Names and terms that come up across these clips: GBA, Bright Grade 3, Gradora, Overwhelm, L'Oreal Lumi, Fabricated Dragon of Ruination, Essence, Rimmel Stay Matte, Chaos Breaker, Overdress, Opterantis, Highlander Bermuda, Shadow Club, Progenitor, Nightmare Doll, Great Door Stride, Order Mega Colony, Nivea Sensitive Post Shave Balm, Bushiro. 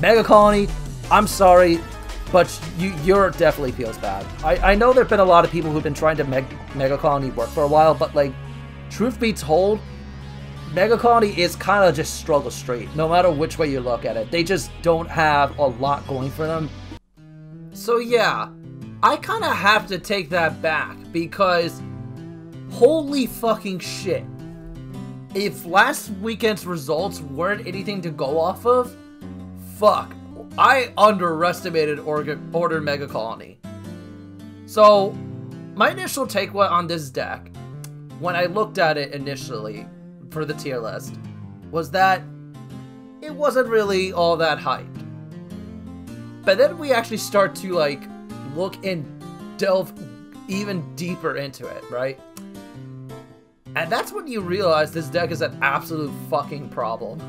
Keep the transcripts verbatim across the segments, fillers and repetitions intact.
Mega Colony, I'm sorry, but you, your definitely feels bad. I, I know there have been a lot of people who've been trying to make Mega Colony work for a while, but like, truth be told, Mega Colony is kind of just struggle straight, no matter which way you look at it. They just don't have a lot going for them. So yeah, I kind of have to take that back, because holy fucking shit. If last weekend's results weren't anything to go off of, fuck, I underestimated Order Mega Colony. So, my initial takeaway on this deck, when I looked at it initially for the tier list, was that it wasn't really all that hyped. But then we actually start to like look and delve even deeper into it, right? And that's when you realize this deck is an absolute fucking problem.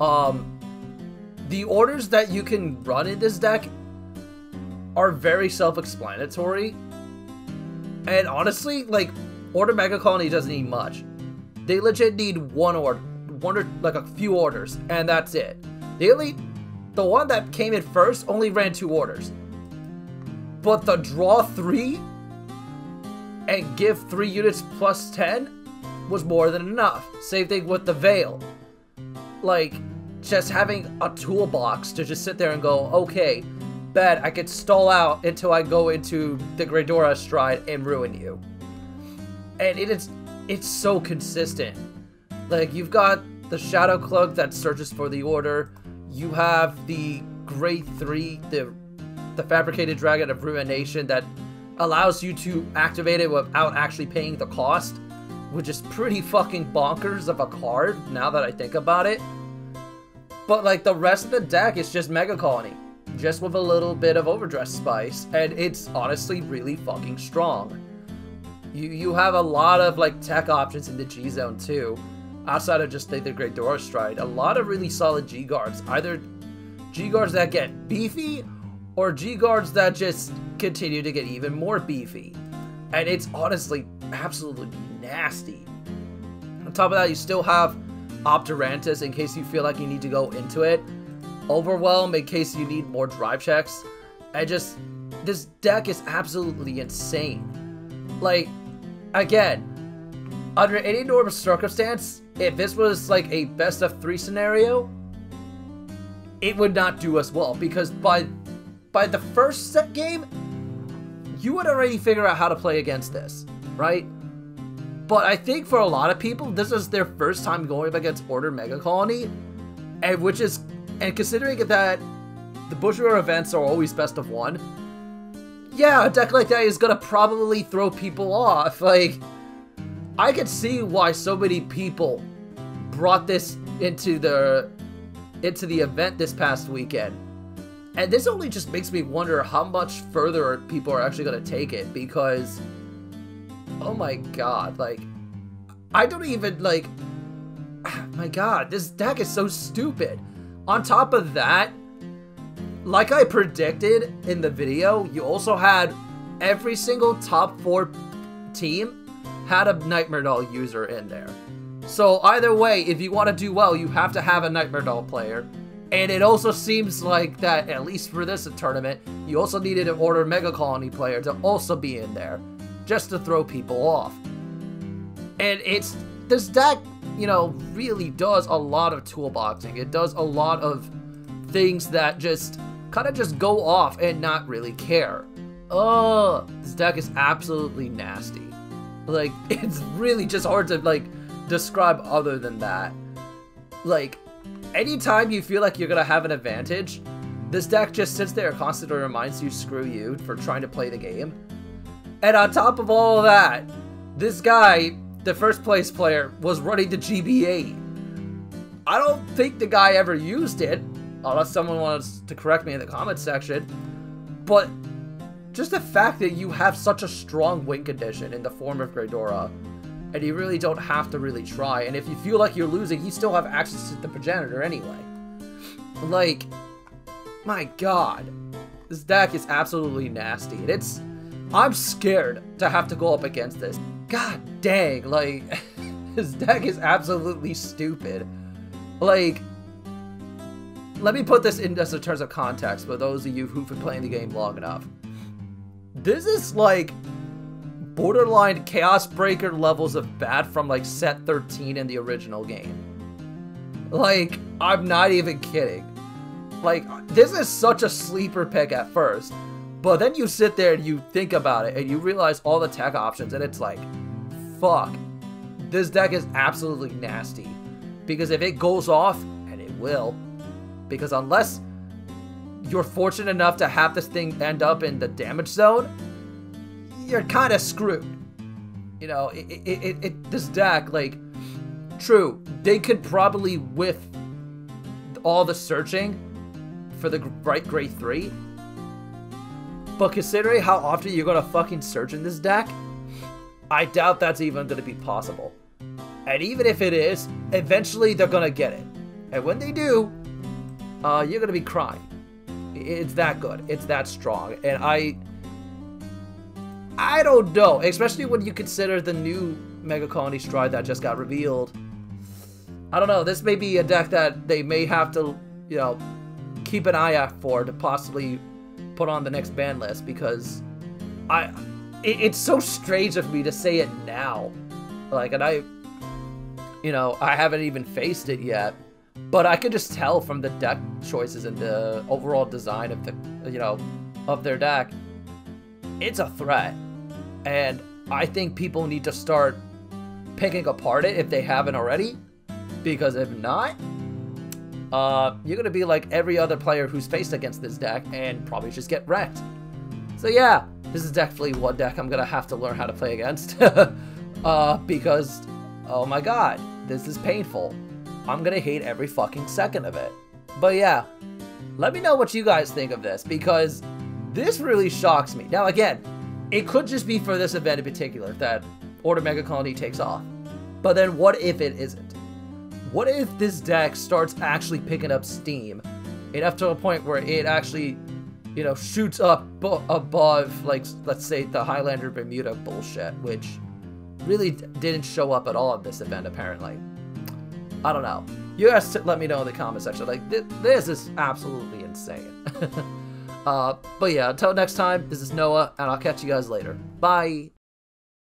Um, the orders that you can run in this deck are very self-explanatory. And honestly, like, Order Mega Colony doesn't need much. They legit need one order, one or, like a few orders, and that's it. They only, the one that came in first only ran two orders. But the draw three and give three units plus ten was more than enough. Same thing with the Veil. Like, just having a toolbox to just sit there and go, okay, bet I could stall out until I go into the Great Door Stride and ruin you. And it is, it's so consistent. Like, you've got the Shadow Club that searches for the order. You have the Gray three, the, the Fabricated Dragon of Ruination that allows you to activate it without actually paying the cost, which is pretty fucking bonkers of a card now that I think about it. But like the rest of the deck is just Mega Colony, just with a little bit of Overdress spice, and it's honestly really fucking strong. You you have a lot of like tech options in the G zone too, outside of just like the Great Door Stride. A lot of really solid G guards, either G guards that get beefy, or G guards that just continue to get even more beefy. And it's honestly absolutely nasty. On top of that, you still have Opterantis in case you feel like you need to go into it, Overwhelm in case you need more drive checks. I just, this deck is absolutely insane. Like, again, under any normal circumstance, if this was like a best of three scenario, it would not do us well, because by by the first set game, you would already figure out how to play against this, right? But I think for a lot of people, this is their first time going up against Order Mega Colony, and which is, and considering that the Bushiro events are always best of one, yeah, a deck like that is gonna probably throw people off. Like, I could see why so many people brought this into the into the event this past weekend, and this only just makes me wonder how much further people are actually gonna take it, because, oh my god, like, I don't even, like, my god, this deck is so stupid. On top of that, like I predicted in the video, you also had every single top four team had a Nightmare Doll user in there. So either way, if you want to do well, you have to have a Nightmare Doll player. And it also seems like that, at least for this tournament, you also needed an Order Mega Colony player to also be in there, just to throw people off. And it's, this deck, you know, really does a lot of toolboxing. It does a lot of things that just kind of just go off and not really care. Oh, this deck is absolutely nasty. Like, it's really just hard to like describe other than that. Like, anytime you feel like you're gonna have an advantage, this deck just sits there and constantly reminds you, screw you for trying to play the game. And on top of all of that, this guy, the first place player, was running the G B A. I don't think the guy ever used it, unless someone wants to correct me in the comments section, but just the fact that you have such a strong win condition in the form of Gradora, and you really don't have to really try, and if you feel like you're losing, you still have access to the Progenitor anyway. Like, my god, this deck is absolutely nasty, and it's, I'm scared to have to go up against this. God dang, like, this deck is absolutely stupid. Like, let me put this in just in terms of context for those of you who've been playing the game long enough. This is like borderline Chaos Breaker levels of bad from like set thirteen in the original game. Like, I'm not even kidding. Like, this is such a sleeper pick at first, but then you sit there and you think about it and you realize all the tech options and it's like, fuck, this deck is absolutely nasty. Because if it goes off, and it will, because unless you're fortunate enough to have this thing end up in the damage zone, you're kind of screwed. You know, it, it, it, it, this deck, like, true, they could probably whiff all the searching for the Bright Grade three, but considering how often you're going to fucking search in this deck, I doubt that's even going to be possible. And even if it is, eventually they're going to get it. And when they do, uh, you're going to be crying. It's that good. It's that strong. And I... I don't know. Especially when you consider the new Mega Colony Stride that just got revealed. I don't know. This may be a deck that they may have to, you know, keep an eye out for to possibly put on the next ban list. Because I... It, it's so strange of me to say it now. Like, and I... You know, I haven't even faced it yet, but I could just tell from the deck choices and the overall design of the, you know, of their deck, it's a threat. And I think people need to start picking apart it if they haven't already, because if not, uh, you're going to be like every other player who's faced against this deck and probably just get wrecked. So yeah, this is definitely one deck I'm going to have to learn how to play against uh, because, oh my god. This is painful. I'm gonna hate every fucking second of it. But yeah, let me know what you guys think of this, because this really shocks me. Now again, it could just be for this event in particular that Order Mega Colony takes off. But then what if it isn't? What if this deck starts actually picking up steam enough to a point where it actually, you know, shoots up above, like, let's say the Highlander Bermuda bullshit, which really didn't show up at all at this event, apparently. I don't know. You guys to let me know in the comment section. Like, th this is absolutely insane. uh, but yeah, until next time, this is Noah, and I'll catch you guys later. Bye!